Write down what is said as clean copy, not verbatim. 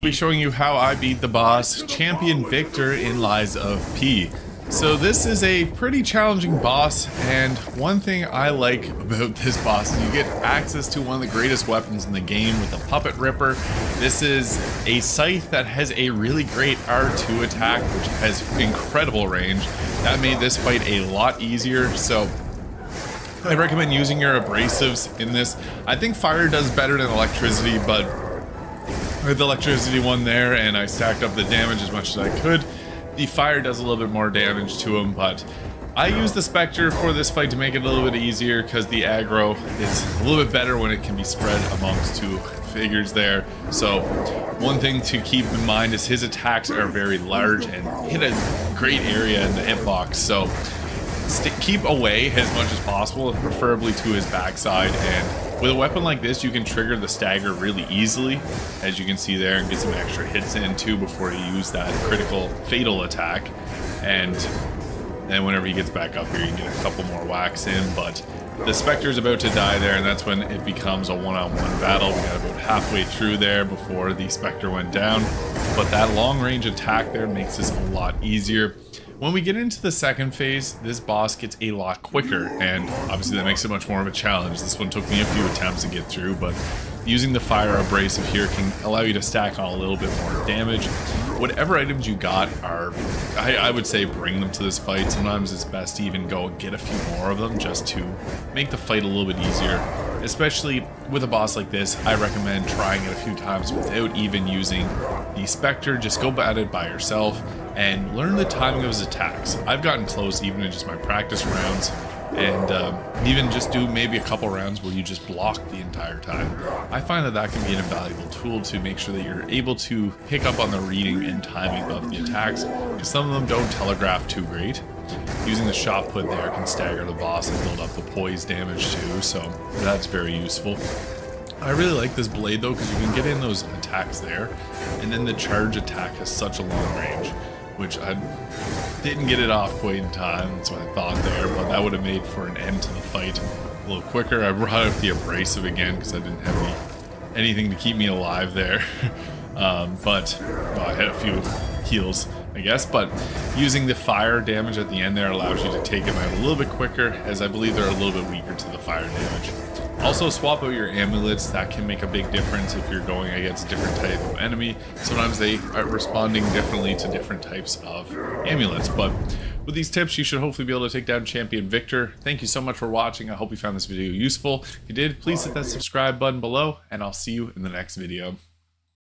I'll be showing you how I beat the boss Champion Victor in Lies of P. So this is a pretty challenging boss, and one thing I like about this boss is you get access to one of the greatest weapons in the game with the Puppet Ripper. This is a scythe that has a really great R2 attack, which has incredible range. That made this fight a lot easier, so I recommend using your abrasives in this. I think fire does better than electricity, but I had the electricity one there and I stacked up the damage as much as I could. The fire does a little bit more damage to him, but I use the Spectre for this fight to make it a little bit easier because the aggro is a little bit better when it can be spread amongst two figures there. So one thing to keep in mind is his attacks are very large and hit a great area in the hitbox. So keep away as much as possible, preferably to his backside, and with a weapon like this you can trigger the stagger really easily, as you can see there, and get some extra hits in too before you use that critical fatal attack. And then whenever he gets back up here you get a couple more whacks in, but the Spectre's about to die there, and that's when it becomes a one-on-one battle. We got about halfway through there before the Spectre went down, but that long-range attack there makes this a lot easier. When we get into the second phase, this boss gets a lot quicker, and obviously that makes it much more of a challenge. This one took me a few attempts to get through, but using the fire abrasive here can allow you to stack on a little bit more damage. Whatever items you got are, I would say, bring them to this fight. Sometimes it's best to even go and get a few more of them just to make the fight a little bit easier. Especially with a boss like this, I recommend trying it a few times without even using the Spectre. Just go at it by yourself and learn the timing of his attacks. I've gotten close even in just my practice rounds, and even just do maybe a couple rounds where you just block the entire time. I find that that can be an invaluable tool to make sure that you're able to pick up on the reading and timing of the attacks, because some of them don't telegraph too great. Using the shot put there can stagger the boss and build up the poise damage too, so that's very useful. I really like this blade though, because you can get in those attacks there, and then the charge attack has such a long range, which I didn't get it off quite in time. That's what I thought there, but that would have made for an end to the fight a little quicker. I brought up the abrasive again because I didn't have anything to keep me alive there. But well, I had a few heals, I guess, but using the fire damage at the end there allows you to take him out a little bit quicker, as I believe they're a little bit weaker to the fire damage. Also, swap out your amulets. That can make a big difference if you're going against a different type of enemy. Sometimes they are responding differently to different types of amulets, but with these tips you should hopefully be able to take down Champion Victor. Thank you so much for watching. I hope you found this video useful. If you did, please hit that subscribe button below, and I'll see you in the next video.